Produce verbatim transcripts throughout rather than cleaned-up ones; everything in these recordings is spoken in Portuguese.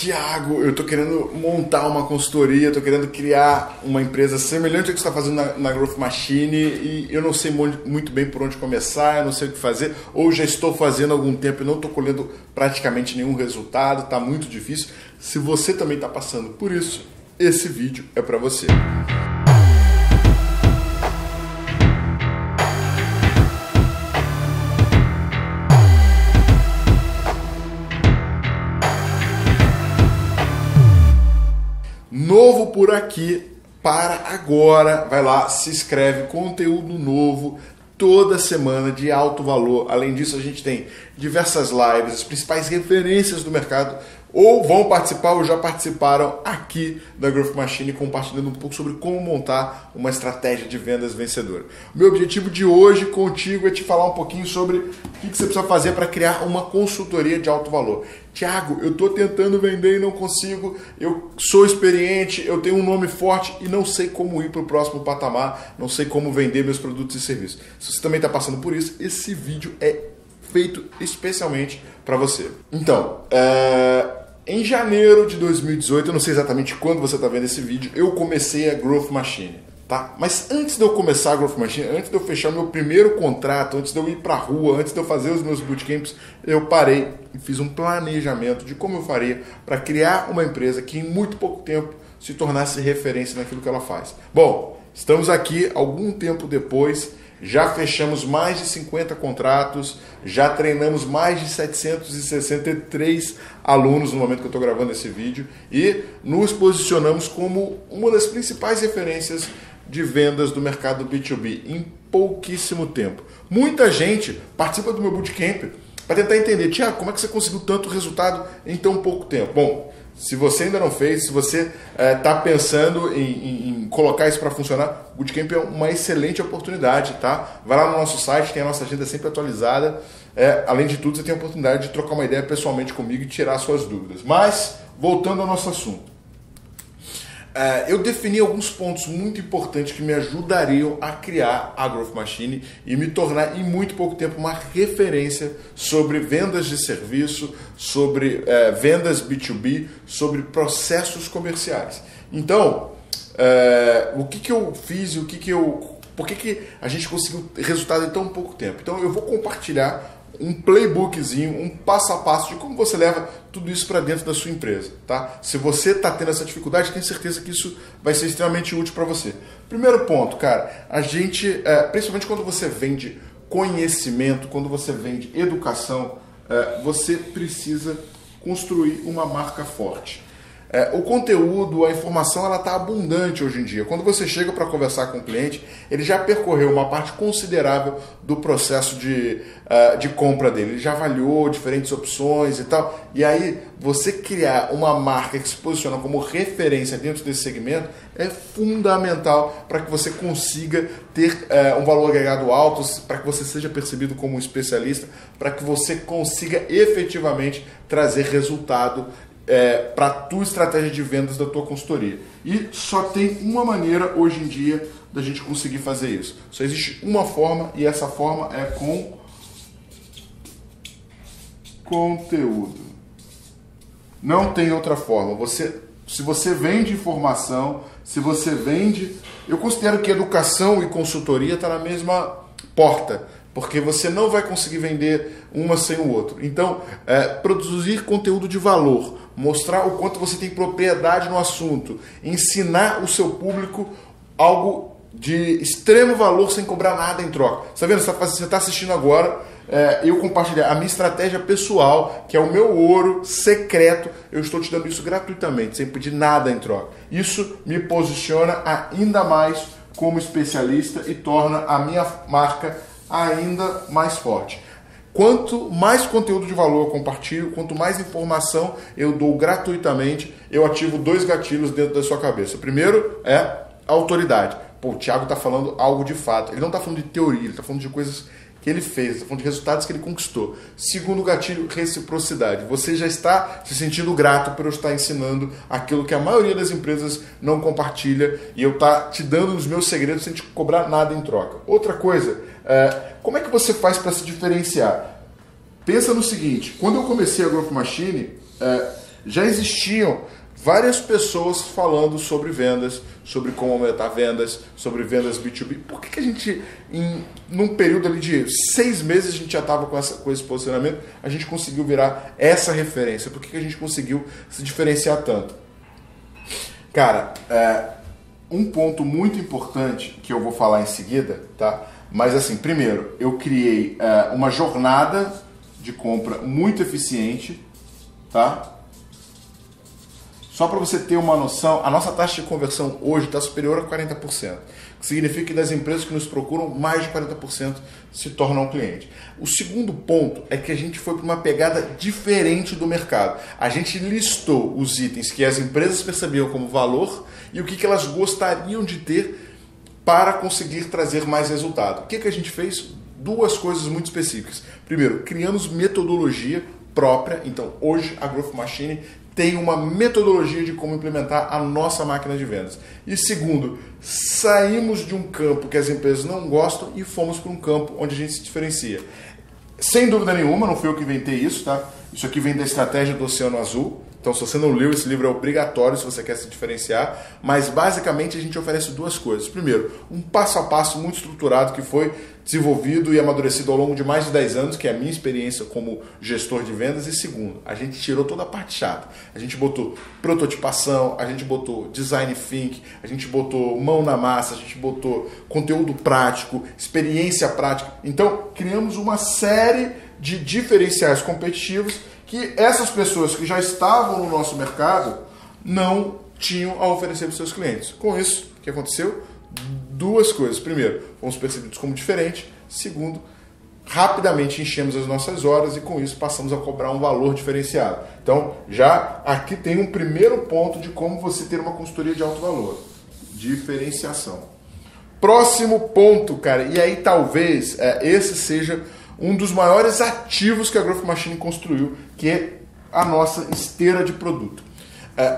Tiago, eu estou querendo montar uma consultoria, estou querendo criar uma empresa semelhante ao que você está fazendo na, na Growth Machine e eu não sei muito bem por onde começar, eu não sei o que fazer, ou já estou fazendo há algum tempo e não estou colhendo praticamente nenhum resultado, está muito difícil. Se você também está passando por isso, esse vídeo é para você. Novo por aqui, para agora, vai lá, se inscreve, conteúdo novo toda semana de alto valor. Além disso, a gente tem diversas lives, as principais referências do mercado ou vão participar ou já participaram aqui da Growth Machine, compartilhando um pouco sobre como montar uma estratégia de vendas vencedora. O meu objetivo de hoje contigo é te falar um pouquinho sobre o que você precisa fazer para criar uma consultoria de alto valor. Tiago, eu estou tentando vender e não consigo, eu sou experiente, eu tenho um nome forte e não sei como ir para o próximo patamar, não sei como vender meus produtos e serviços. Se você também está passando por isso, esse vídeo é feito especialmente para você. Então, é... em janeiro de dois mil e dezoito, eu não sei exatamente quando você está vendo esse vídeo, eu comecei a Growth Machine, tá? Mas antes de eu começar a Growth Machine, antes de eu fechar meu primeiro contrato, antes de eu ir para a rua, antes de eu fazer os meus bootcamps, eu parei e fiz um planejamento de como eu faria para criar uma empresa que em muito pouco tempo se tornasse referência naquilo que ela faz. Bom, estamos aqui algum tempo depois. Já fechamos mais de cinquenta contratos, já treinamos mais de setecentos e sessenta e três alunos no momento que eu estou gravando esse vídeo e nos posicionamos como uma das principais referências de vendas do mercado B dois B em pouquíssimo tempo. Muita gente participa do meu bootcamp para tentar entender, Tiago, como é que você conseguiu tanto resultado em tão pouco tempo? Bom, se você ainda não fez, se você está é, pensando em, em, em colocar isso para funcionar, o Bootcamp é uma excelente oportunidade, tá? Vai lá no nosso site, tem a nossa agenda sempre atualizada. É, além de tudo, você tem a oportunidade de trocar uma ideia pessoalmente comigo e tirar suas dúvidas. Mas, voltando ao nosso assunto. É, eu defini alguns pontos muito importantes que me ajudariam a criar a Growth Machine e me tornar em muito pouco tempo uma referência sobre vendas de serviço, sobre é, vendas B dois B, sobre processos comerciais. Então, é, o que, que eu fiz e o que, que eu. Por que, que a gente conseguiu resultado em tão pouco tempo? Então eu vou compartilhar um playbookzinho, um passo a passo de como você leva tudo isso para dentro da sua empresa, tá? Se você está tendo essa dificuldade, tenho certeza que isso vai ser extremamente útil para você. Primeiro ponto, cara, a gente, é, principalmente quando você vende conhecimento, quando você vende educação, é, você precisa construir uma marca forte. É, o conteúdo, a informação, ela está abundante hoje em dia. Quando você chega para conversar com o cliente, ele já percorreu uma parte considerável do processo de, uh, de compra dele. Ele já avaliou diferentes opções e tal. E aí, você criar uma marca que se posiciona como referência dentro desse segmento é fundamental para que você consiga ter uh, um valor agregado alto, para que você seja percebido como um especialista, para que você consiga efetivamente trazer resultado É, para a tua estratégia de vendas da tua consultoria. E só tem uma maneira hoje em dia da gente conseguir fazer isso. Só existe uma forma e essa forma é com conteúdo. Não tem outra forma. Você, se você vende informação, se você vende... Eu considero que educação e consultoria tá na mesma porta, porque você não vai conseguir vender uma sem o outro. Então, é, produzir conteúdo de valor, mostrar o quanto você tem propriedade no assunto, ensinar o seu público algo de extremo valor sem cobrar nada em troca. Você está vendo? Você está assistindo agora, é, eu compartilhar a minha estratégia pessoal, que é o meu ouro secreto, eu estou te dando isso gratuitamente, sem pedir nada em troca. Isso me posiciona ainda mais como especialista e torna a minha marca ainda mais forte. Quanto mais conteúdo de valor eu compartilho, quanto mais informação eu dou gratuitamente, eu ativo dois gatilhos dentro da sua cabeça. O primeiro é autoridade. Pô, o Tiago está falando algo de fato. Ele não está falando de teoria, ele está falando de coisas que ele fez, está falando de resultados que ele conquistou. Segundo gatilho, reciprocidade. Você já está se sentindo grato por eu estar ensinando aquilo que a maioria das empresas não compartilha e eu estar te dando os meus segredos sem te cobrar nada em troca. Outra coisa, é, como é que você faz para se diferenciar? Pensa no seguinte, quando eu comecei a Growth Machine, é, já existiam várias pessoas falando sobre vendas, sobre como aumentar vendas, sobre vendas B dois B. Por que que a gente, em num período ali de seis meses, a gente já estava com, com esse posicionamento, a gente conseguiu virar essa referência? Por que que a gente conseguiu se diferenciar tanto? Cara, é, um ponto muito importante que eu vou falar em seguida, tá? Mas assim, primeiro, eu criei é, uma jornada de compra muito eficiente, tá? Só para você ter uma noção, a nossa taxa de conversão hoje está superior a quarenta por cento. O que significa que das empresas que nos procuram, mais de quarenta por cento se tornam cliente. O segundo ponto é que a gente foi para uma pegada diferente do mercado. A gente listou os itens que as empresas percebiam como valor e o que elas gostariam de ter para conseguir trazer mais resultado. O que a gente fez? Duas coisas muito específicas. Primeiro, criamos metodologia própria. Então, hoje, a Growth Machine tem uma metodologia de como implementar a nossa máquina de vendas. E segundo, saímos de um campo que as empresas não gostam e fomos para um campo onde a gente se diferencia. Sem dúvida nenhuma, não fui eu que inventei isso, tá? Isso aqui vem da estratégia do Oceano Azul. Então, se você não leu, esse livro é obrigatório se você quer se diferenciar. Mas, basicamente, a gente oferece duas coisas. Primeiro, um passo a passo muito estruturado que foi desenvolvido e amadurecido ao longo de mais de dez anos, que é a minha experiência como gestor de vendas. E segundo, a gente tirou toda a parte chata. A gente botou prototipação, a gente botou design thinking, a gente botou mão na massa, a gente botou conteúdo prático, experiência prática. Então, criamos uma série de diferenciais competitivos que essas pessoas que já estavam no nosso mercado não tinham a oferecer para os seus clientes. Com isso, o que aconteceu? Duas coisas. Primeiro, fomos percebidos como diferente. Segundo, rapidamente enchemos as nossas horas e com isso passamos a cobrar um valor diferenciado. Então, já aqui tem um primeiro ponto de como você ter uma consultoria de alto valor. Diferenciação. Próximo ponto, cara. E aí talvez é, esse seja um dos maiores ativos que a Growth Machine construiu, que é a nossa esteira de produto.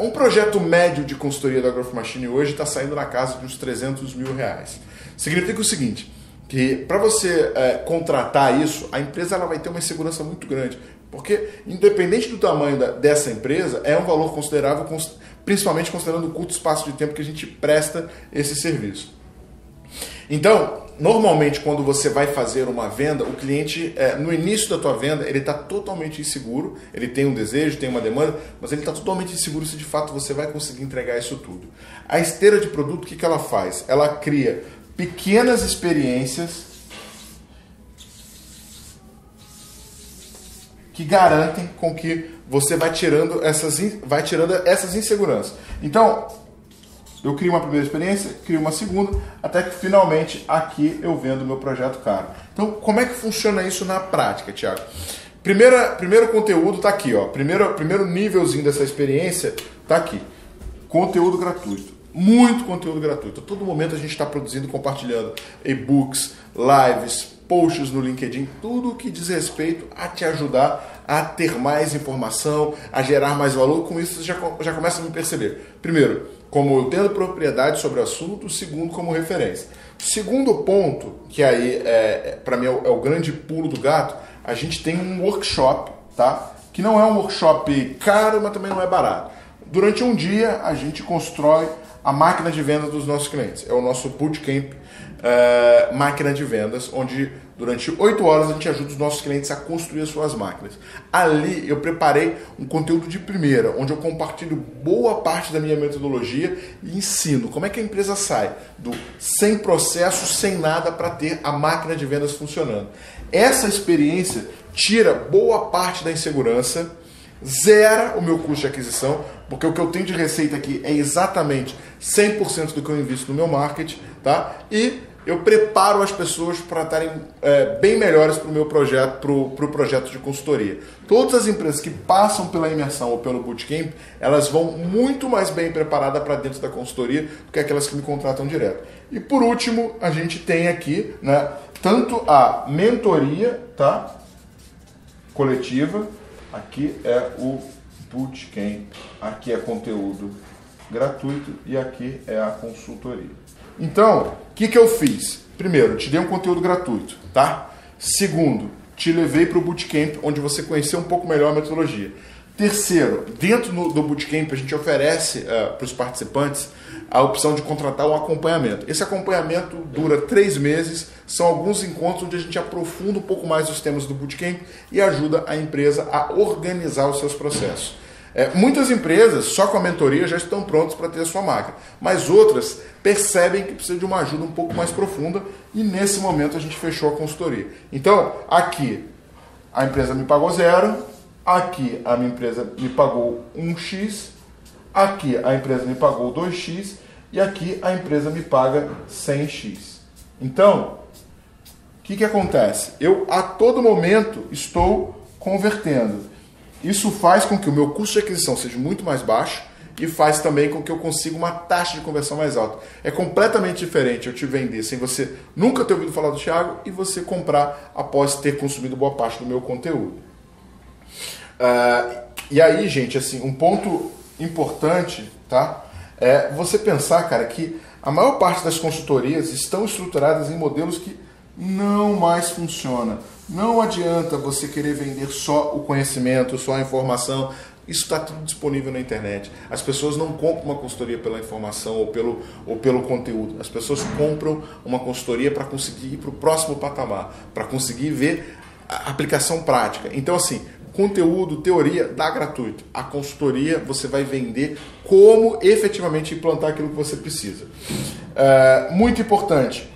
Um projeto médio de consultoria da Growth Machine hoje está saindo na casa de uns trezentos mil reais. Significa o seguinte, que para você é, contratar isso, a empresa ela vai ter uma insegurança muito grande, porque independente do tamanho da, dessa empresa, é um valor considerável, cons- principalmente considerando o curto espaço de tempo que a gente presta esse serviço. Então, normalmente, quando você vai fazer uma venda, o cliente, é, no início da tua venda, ele está totalmente inseguro, ele tem um desejo, tem uma demanda, mas ele está totalmente inseguro se de fato você vai conseguir entregar isso tudo. A esteira de produto, o que que ela faz? Ela cria pequenas experiências que garantem com que você vai tirando essas, vai tirando essas inseguranças. Então, eu crio uma primeira experiência, crio uma segunda, até que finalmente aqui eu vendo o meu projeto caro. Então, como é que funciona isso na prática, Thiago? Primeira, primeiro conteúdo está aqui, ó. Primeiro, primeiro nívelzinho dessa experiência está aqui. Conteúdo gratuito. Muito conteúdo gratuito. A todo momento a gente está produzindo, compartilhando e-books, lives, posts no LinkedIn, tudo que diz respeito a te ajudar a ter mais informação, a gerar mais valor. Com isso, você já, já começa a me perceber. Primeiro, como eu tendo propriedade sobre o assunto, segundo, como referência. Segundo ponto, que aí é, para mim é o, é o grande pulo do gato, a gente tem um workshop, tá? Que não é um workshop caro, mas também não é barato. Durante um dia a gente constrói a máquina de vendas dos nossos clientes. É o nosso bootcamp é, máquina de vendas, onde durante oito horas a gente ajuda os nossos clientes a construir as suas máquinas. Ali eu preparei um conteúdo de primeira, onde eu compartilho boa parte da minha metodologia e ensino como é que a empresa sai do sem processo, sem nada, para ter a máquina de vendas funcionando. Essa experiência tira boa parte da insegurança, zera o meu custo de aquisição, porque o que eu tenho de receita aqui é exatamente cem por cento do que eu invisto no meu marketing, tá? E eu preparo as pessoas para estarem é, bem melhores para o meu projeto, para o pro projeto de consultoria. Todas as empresas que passam pela imersão ou pelo bootcamp, elas vão muito mais bem preparadas para dentro da consultoria do que aquelas que me contratam direto. E por último, a gente tem aqui, né, tanto a mentoria, tá, coletiva, aqui é o bootcamp, aqui é conteúdo gratuito e aqui é a consultoria. Então, o que que eu fiz? Primeiro, te dei um conteúdo gratuito, tá? Segundo, te levei para o bootcamp, onde você conheceu um pouco melhor a metodologia. Terceiro, dentro do Bootcamp a gente oferece uh, para os participantes a opção de contratar um acompanhamento. Esse acompanhamento dura três meses, são alguns encontros onde a gente aprofunda um pouco mais os temas do Bootcamp e ajuda a empresa a organizar os seus processos. É, muitas empresas, só com a mentoria, já estão prontas para ter a sua marca, mas outras percebem que precisa de uma ajuda um pouco mais profunda e nesse momento a gente fechou a consultoria. Então, aqui a empresa me pagou zero, aqui a minha empresa me pagou um x, aqui a empresa me pagou dois x e aqui a empresa me paga cem x. Então, o que que acontece? Eu a todo momento estou convertendo. Isso faz com que o meu custo de aquisição seja muito mais baixo e faz também com que eu consiga uma taxa de conversão mais alta. É completamente diferente eu te vender sem você nunca ter ouvido falar do Thiago e você comprar após ter consumido boa parte do meu conteúdo. Uh, e aí, gente, assim, um ponto importante, tá? É você pensar, cara, que a maior parte das consultorias estão estruturadas em modelos que não mais funcionam. Não adianta você querer vender só o conhecimento, só a informação. Isso está tudo disponível na internet. As pessoas não compram uma consultoria pela informação ou pelo, ou pelo conteúdo. As pessoas compram uma consultoria para conseguir ir para o próximo patamar, para conseguir ver a aplicação prática. Então, assim, conteúdo, teoria, dá gratuito. A consultoria você vai vender como efetivamente implantar aquilo que você precisa. É, muito importante,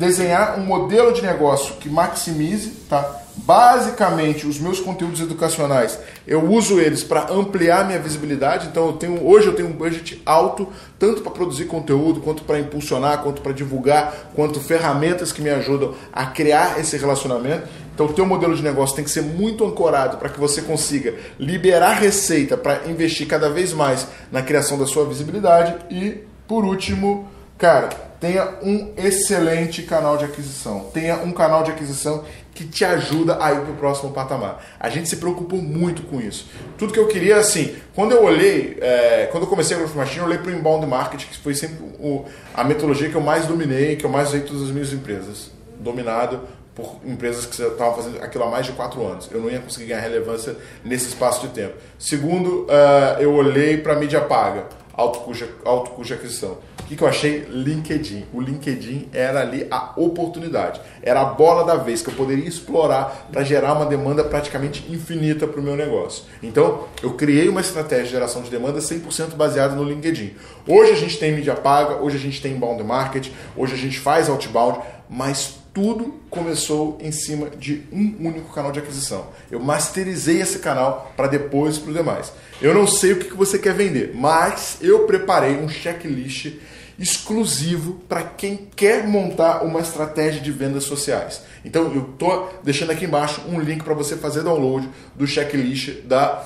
desenhar um modelo de negócio que maximize, tá? Basicamente, os meus conteúdos educacionais, eu uso eles para ampliar minha visibilidade. Então, eu tenho, hoje eu tenho um budget alto, tanto para produzir conteúdo, quanto para impulsionar, quanto para divulgar, quanto ferramentas que me ajudam a criar esse relacionamento. Então, o teu modelo de negócio tem que ser muito ancorado para que você consiga liberar receita para investir cada vez mais na criação da sua visibilidade. E, por último, cara, tenha um excelente canal de aquisição. Tenha um canal de aquisição que te ajuda a ir para o próximo patamar. A gente se preocupou muito com isso. Tudo que eu queria, assim, quando eu olhei, é, quando eu comecei a Growth Machine, eu olhei para o Inbound Marketing, que foi sempre o, a metodologia que eu mais dominei, que eu mais usei em todas as minhas empresas. Dominado por empresas que estavam fazendo aquilo há mais de quatro anos. Eu não ia conseguir ganhar relevância nesse espaço de tempo. Segundo, uh, eu olhei para a mídia paga, alto custo, alto custo de aquisição. O que, que eu achei? LinkedIn. O LinkedIn era ali a oportunidade, era a bola da vez que eu poderia explorar para gerar uma demanda praticamente infinita para o meu negócio. Então, eu criei uma estratégia de geração de demanda cem por cento baseada no LinkedIn. Hoje a gente tem mídia paga, hoje a gente tem inbound marketing, hoje a gente faz outbound, mas tudo começou em cima de um único canal de aquisição. Eu masterizei esse canal para depois para os demais. Eu não sei o que você quer vender, mas eu preparei um checklist exclusivo para quem quer montar uma estratégia de vendas sociais. Então eu estou deixando aqui embaixo um link para você fazer download do checklist da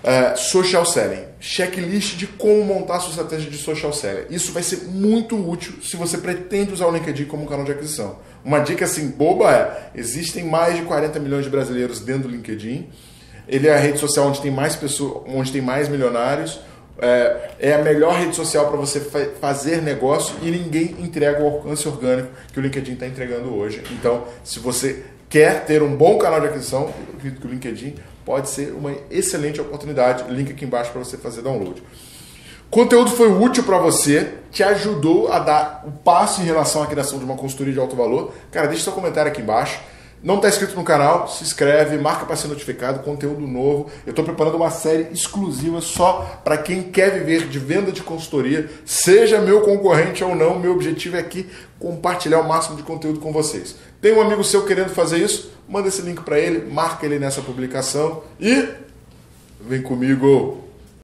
Uh, social selling, checklist de como montar a sua estratégia de social selling. Isso vai ser muito útil se você pretende usar o LinkedIn como canal de aquisição. Uma dica assim boba é, existem mais de quarenta milhões de brasileiros dentro do LinkedIn, ele é a rede social onde tem mais pessoas, onde tem mais milionários, é, é a melhor rede social para você fa- fazer negócio e ninguém entrega o alcance orgânico que o LinkedIn está entregando hoje. Então, se você quer ter um bom canal de aquisição, eu acredito que o LinkedIn pode ser uma excelente oportunidade. Link aqui embaixo para você fazer download. O conteúdo foi útil para você, te ajudou a dar o um passo em relação à criação de uma consultoria de alto valor. Cara, deixa seu comentário aqui embaixo. Não está inscrito no canal? Se inscreve, marca para ser notificado, conteúdo novo. Eu estou preparando uma série exclusiva só para quem quer viver de venda de consultoria, seja meu concorrente ou não. Meu objetivo é aqui compartilhar o máximo de conteúdo com vocês. Tem um amigo seu querendo fazer isso? Manda esse link para ele, marca ele nessa publicação e vem comigo!